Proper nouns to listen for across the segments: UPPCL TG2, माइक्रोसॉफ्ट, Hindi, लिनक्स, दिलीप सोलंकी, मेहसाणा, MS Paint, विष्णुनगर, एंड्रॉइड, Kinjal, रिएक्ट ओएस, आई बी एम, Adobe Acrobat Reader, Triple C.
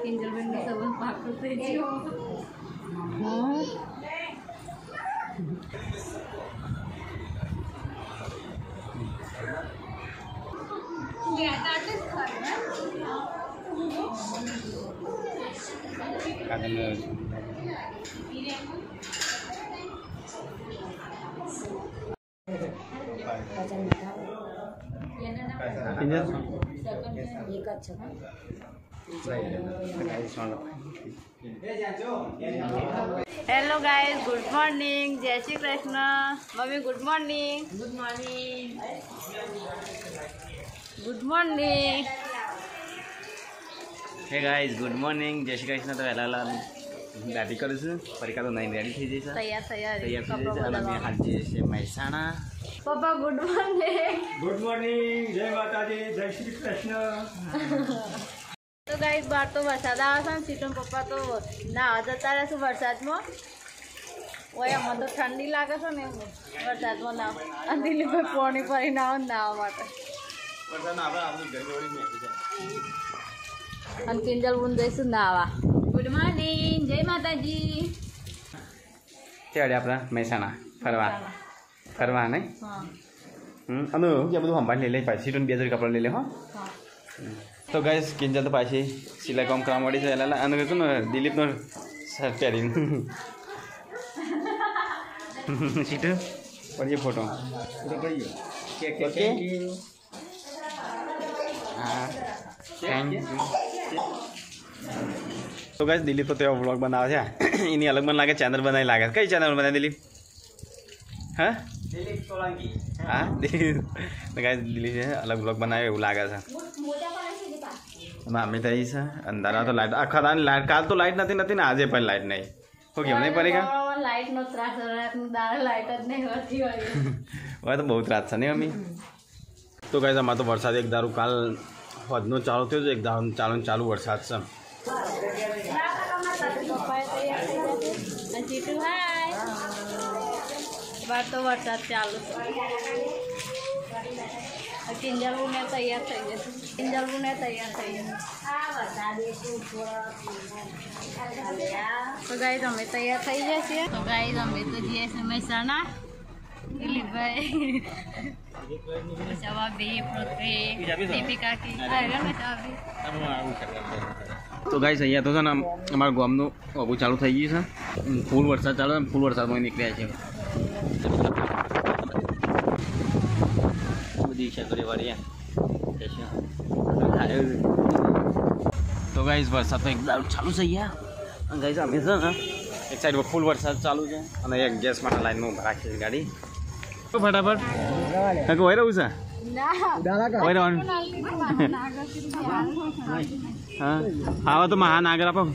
Kinjal ben bisa hello guys good morning जय Shri Krishna mummy good morning hey guys good morning जय श्री कृष्ण तो हेला दादी करूछु परिका तो नहीं रेडी થઈ જશે તૈયાર તૈયાર અમે હાજી છે મહેસાણા પપ્પા ગુડ મોર્નિંગ જય માતાજી જય શ્રી કૃષ્ણ તો ગાઈસ બાર તો વરસાદ આવે છે સીટમ પપ્પા તો નાવા જતા રહે છે વરસાદમાં ઓય મને તો ઠંડી લાગે છે ને વરસાદમાં ના અંધીલી પર પાણી ભરી નાવા માટે વરસાદ ના આવે આપણી ઘરવાળી મેસેજ આવે અને કિંજલ બુન જઈશું નાવા गुड मॉर्निंग जय माताजी तेरे आपला मेहसाणा फरवा फरवा नहीं हां अनु ये બધું સંભાળ લે પાછી ટન 2000 કપડા લે લે હો તો ગાઈસ કિંજલ તો પાછી સિલાઈ કામ કરાવડી છે એલા અનુ તો દિલીપ નો સર પેરી સીટ પર ये फोटो तो भाई थैंक यू हां थैंक यू तो गाइस दिलीप तो तेरा व्लॉग बना रहा है इन्हीं अलग मन लागे चैनल बनाई लागे कई चैनल बनाए दिलीप हाँ दिलीप सोलंकी हाँ तो गाइस दिलीप से अलग व्लॉग बनाए वो लागे था मामी ताई सा अंधारा तो लाइट आखा दान लाइट काल तो लाइट नती नती ना आज पर लाइट नहीं हो क्यों नहीं पड़ेगा लाइट नो त्रास हो रहा है अंधारा लाइट नहीं होती वाली वो तो बहुत रात सने मम्मी तो गाइस हमारा तो बरसात एक दारू काल हदनो चालू थे जो एक दारू चालू चालू बरसात से बार तो वरसाद चालू है किंजल ने तैयार થઈ ગઈ છે કિંજલ ને તૈયાર થઈ ગઈ આ વરસાદ એટલું થોડો તો ગાઈસ અમે તૈયાર થઈ ગયા છે તો ગાઈસ અમે તો જઈએ છે મહેસાણા દિલીપભાઈ જવાબી પ્રોતે દીપિકા કી આયરા ને જવાબી અમે આવું કરતા તો ગાઈસ અહીંયા તો છે ને અમાર ગામનું ઓગુ ચાલુ થઈ ગઈ છે ફૂલ વરસાદ ચાલુ છે ફૂલ વરસાદમાં નીકળ્યા છે तो गाइस वरसाद एक दारू चालू है या गाइस अमेजन एक साइड पर फुल वरसाद चालू है और एक गैस माटा लाइन में भरा है गाड़ी तो फटाफट का होय रहू छ ना दादा का होय रहन हां आवा तो महानागर पर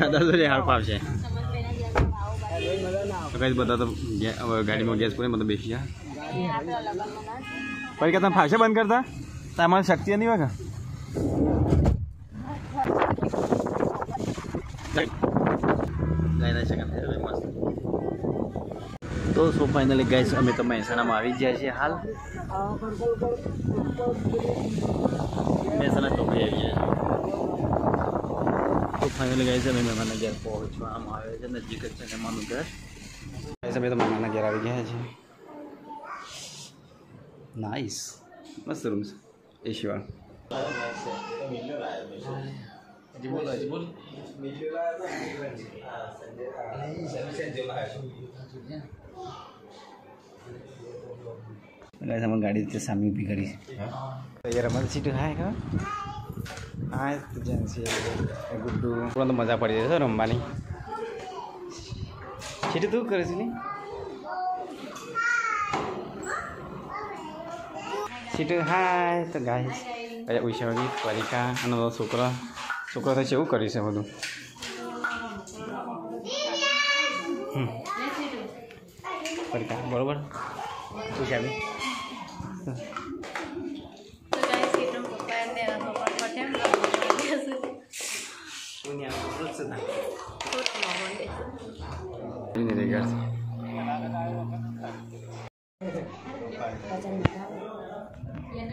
दादा जोरे हार पाव छे तो गाइस बता तो गाड़ी में गैस पूरे मतलब बेसिया पर कहता भाषा बंद करता तमाम शक्ति नहीं होगा गाइस सेकंड है मस्त तो सो फाइनली गाइस हमें तो मेहसाणा में आ गया है हाल मेहसाणा तो गया है तो फाइनली गाइस हमें मेहमान घर पहुंचवा हम आए हैं नजदीक से मेहमान घर गाइस हमें तो मेहमान घर आ गया है जी नाइस मस्त रूम से एसी वाला जी बोल मिलेगा संजय नहीं संजय जो लाया गाइस हम गाड़ी से सामने भी खड़ी है यार हमारी सीट है का आज एजेंसी गुड्डू पूरा तो मजा पड़ी जैसे रंबानी छेटी तू करे छनी छेटी हाय तो गाइस अरे उषागी परिका अनु शुक्र शुक्र तो छेउ करी से बधु परिका बरोबर उषागी तो गाइस एकदम पप्पा ने ini nih guys કિંજલનો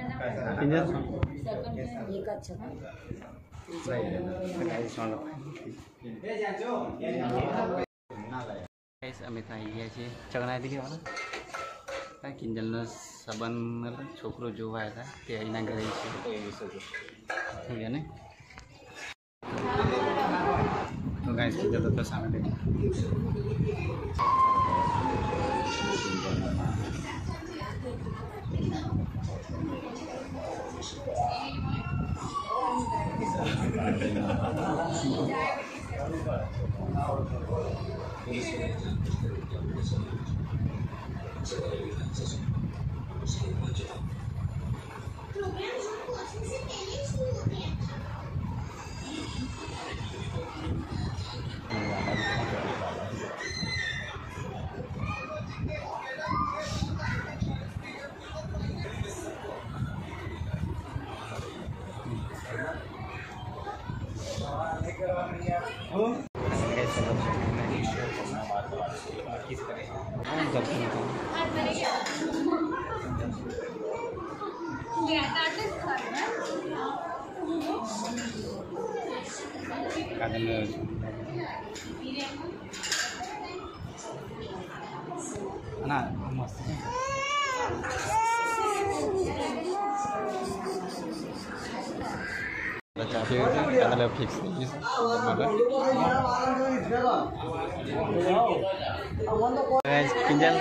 સંબંધ છોકરો જોવા હતા તે અહીંના ઘરે છે ને તો ગાઈસ કિંજલ તો સામે Kinjal,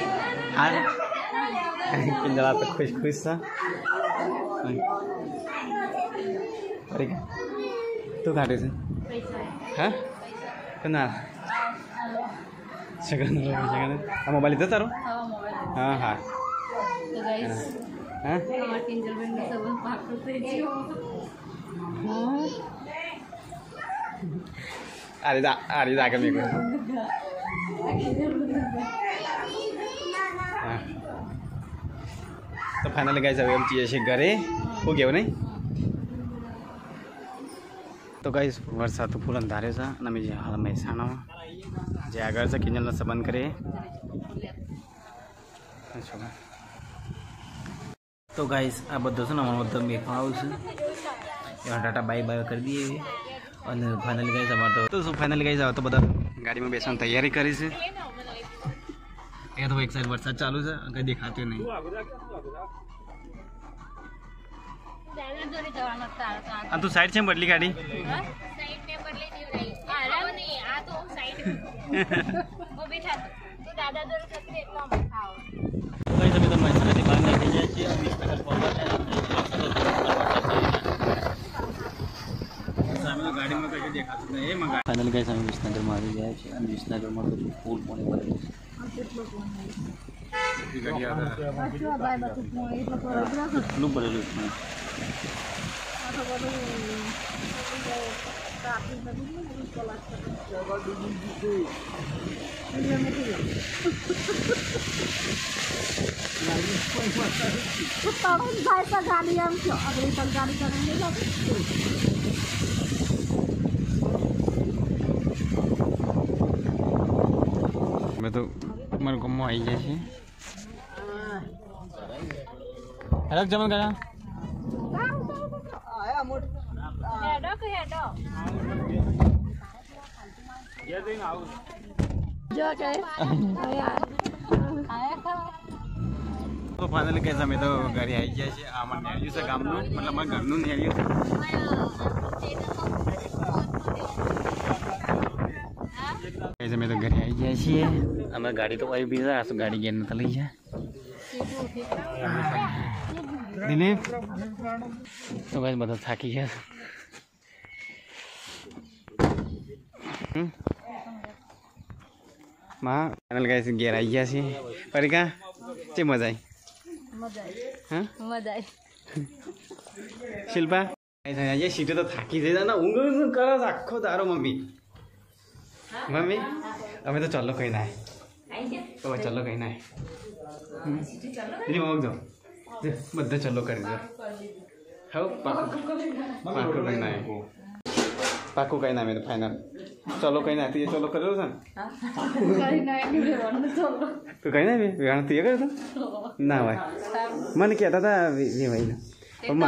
Kinjal apa खुश तू घाटे से हाँ kenal मोबाइल itu taruh हाँ हाँ ada tak kami ikut. तो फाइनली गाइस अब हम चीजें करे हो गयो नहीं तो गाइस वर्षा तो फूल अंधारे सा नमी जे हाल में साना जे अगर से किंजल न संबंध करे अच्छा तो गाइस आ बद्दो से नमो तो मे पाऊ से यार टाटा बाय बाय कर दिए और फाइनली गाइस हमारा तो फाइनली गाइस आओ तो बता गाड़ी में बेसन तैयारी करी से तो एक साइड वर्षा चालू है अगर दिखाते नहीं आ तो साइड से बदली गाड़ी साइड में बदली नहीं आ नहीं आ तो साइड वो बैठा तो दादा जोर खतरे इतना मखाओ तो गाइस अभी तो मछली दिमाग में गई है अभी तक पावर है सामने गाड़ी में कैसे दिखाते नहीं मंगा फाइनल गाइस हम विष्णुनगर में आ गए हैं और विष्णुनगर में तो फूल पानी पड़ रही है मैं तो मन को आई जैसे अलग जमन गया आया मोट हेडो ये दिन आओ जो चाहे आया का तो फाइनली कैसा मैं तो घर आई जैसे आमन नेलियो से काम नु मतलब मैं घर नु नेलियो कैसे मैं तो घर आई जैसे हमारा गाड़ी तो आई भी है गाड़ी गेन तले है दिलीप तो गाइस मतलब थाकी है मां चैनल गाइस गेर आई है सी पर का चे मजा आई हां मजा आई शिल्पा ऐसा ये सीट तो थाकी दे ना उंगल करा रखो तारो मम्मी हमें तो चलो कहीं ना है तो चलो कहीं ना है बद्ध चलो कर पाकू कहीं ना है पाकू कहीं ना है तो फाइनल चलो कहीं आती है, चलो करो सन तो कहीं ना भी गाती है कर ना भाई मन क्या दादा ये भाई ना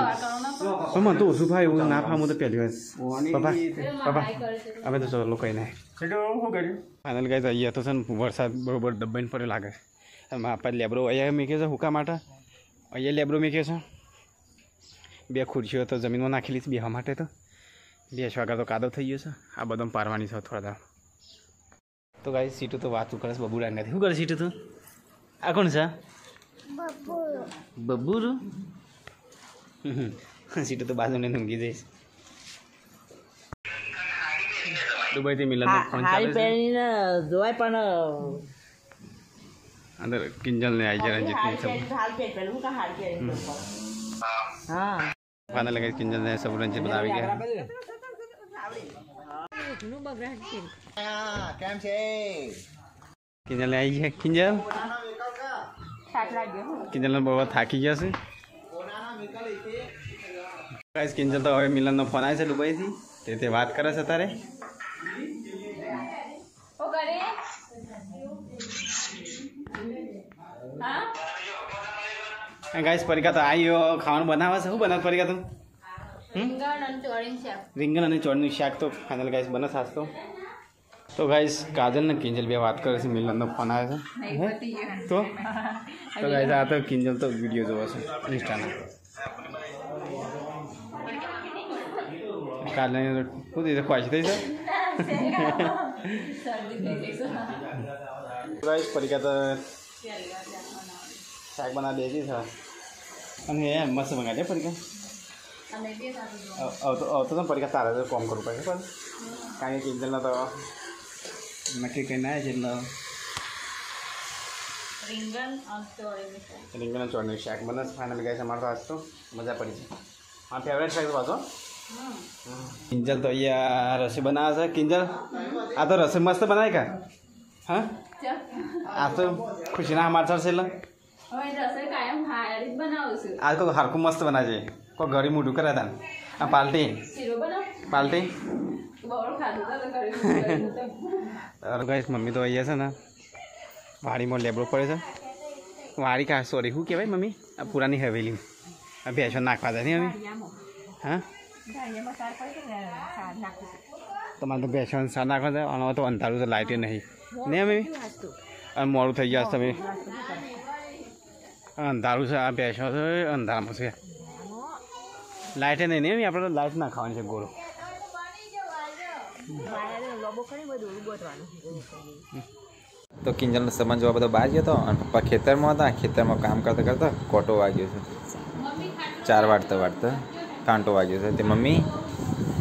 अमन तो उसु भाई वो ना फामो तो पहली बार पापा पापा अब तो चलो कहीं ना हेलो हो गयो फाइनल गाइस आइए तो सन वर्षा बरोबर दब्बन पर लागे हम आपा लेब्रो आया मेके छ हुका माटा आया लेब्रो मेके छ बे खुर्सीओ तो जमीन में नाखेली छ बेहा माटे तो બેસવા કરતો કાદવ થઈ ગયો છે આ બધમ પારવાની છે થોડા તો ગાઈસ સીટુ તો વાતું કરે છે બબુડા નથી શું કરે સીટુ તું આ કોણ છે બબુ બબુરો સીટુ તો બાજુને નંગી જઈશ દુબઈ થી મિલન નો ફોન ચાલે છે હાલ પેરીને જોય પણ અંદર કિંજલ ને આઈ જરા જીતની છે હાલ પેટ પેલું કા હાલ કે હા फाइनल गाइस किंजल ने सब रंजित बना भी गया किंजल आई है किंजल किंजल बहुत थाकी गया से गाइस किंजल तो मिलन नो फोन आए से दुबई थी तेते बात करे से तारे ओ करे हां गाइस परिका तो आइयो खान बनावा सब बना परिका तुम रिंगण अन चोरनी शाक तो फाइनल गाइस बना सास तो गाइस काजल ने किंजल बे बात करे से मिलन नो फोन आयो तो गाइस आ तो किंजल तो वीडियो जोवा से इंस्टा ना काल ने खुद ही ख्वाहिश दे से गाइस परिका तो શાક બના દેજી છે અને એ મસ્ત મંગા દે પડીકા અને બે સાતો તો તો પડીકા તારે તો કોમ કરું પડે પણ કાંઈ કિંજલ ના તો નક્કી કે ના છે એટલે રીંગણ ચોરની શાક બને છે ફાઇનલ ગાઈસ અમાર તો આજ તો મજા પડી છે મારો ફેવરેટ શાક પાછો કિંજલ તો અહીંયા રસી બનાવે છે કિંજલ આ તો રસી મસ્ત બનાય કા હા આ તો ખુશીના અમાર સર છે લ ओय रसे कायम हारीत बनावस आज को हरको मस्त बनाजे को घरी मुडू करा दान आ पाल्टी सिरो बना पाल्टी बवळ खादू का घरी और गाइस मम्मी तो आईया छे ना वाड़ी में लेबड़ो पड़े छे वाड़ी का सॉरी हु के भाई मम्मी आ पुरानी हवेली आ भैंसो नाखवा जानी हमी हां गाइया में सार पड़े छे सार नाखो तमार तो भैंसो सार नाखवा जाए और तो अंधारू तो लाइट नहीं ने मम्मी आ मोरू થઈ ગયા તમે अंधारू से आप ऐसा अंधारा मुझे लाइटें नहीं नहीं आप लाइट ना खाने से गोरो तो किंजल ने सामान जो बाहर गया तो पप्पा खेतर में काम करता करता कोटो वाग्यो चार वाटता वाटता कांटो वाग्यो तो मम्मी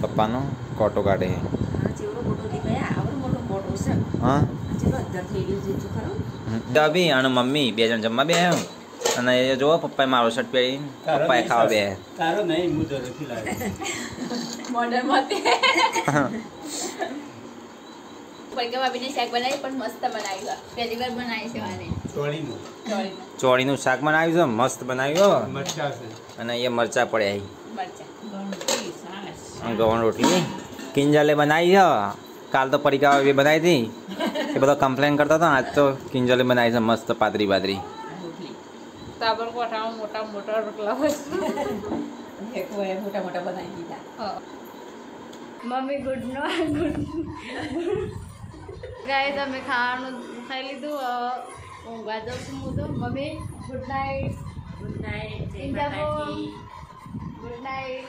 पप्पा नो कोटो काटे हाँ दबी आने मम्मी बे जन जम्मा बे અને એ જો પપ્પાએ મારો શર્ટ પહેરી પપ્પાએ ખાવા બે તારો નહીં હું તો નથી લાગે મોડર મતે પરકા ભાભીને શાક બનાવી પણ મસ્ત બનાવ્યો પહેલી વાર બનાવી છે વાને ચોળીનું શાક બનાવ્યું છે મસ્ત બનાવ્યું મરચા છે અને એ મરચા પડ્યા હી મરચા ગવણ રોટલી કિંજલે બનાવી છે કાલ તો પરકા ભાભી બનાવી હતી એ બધો કમ્પ્લેન કરતા હતા આજ તો કિંજલે બનાવી છે મસ્ત પાતરી પાતરી ताबर को हटाओ मोटा मोटा रखला है देखो ये मोटा मोटा बनाई दीदा हां मम्मी गुड नो गाइस हमें खाना खाई लीदो और गाजो मु तो mummy good night good night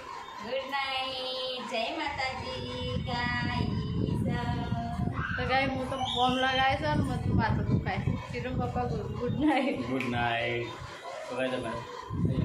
जय माता जी गाइस तो गाइस मु तो बम लगाए सर मत बात को खाए सिरो पापा गुड नाइट तो गाइस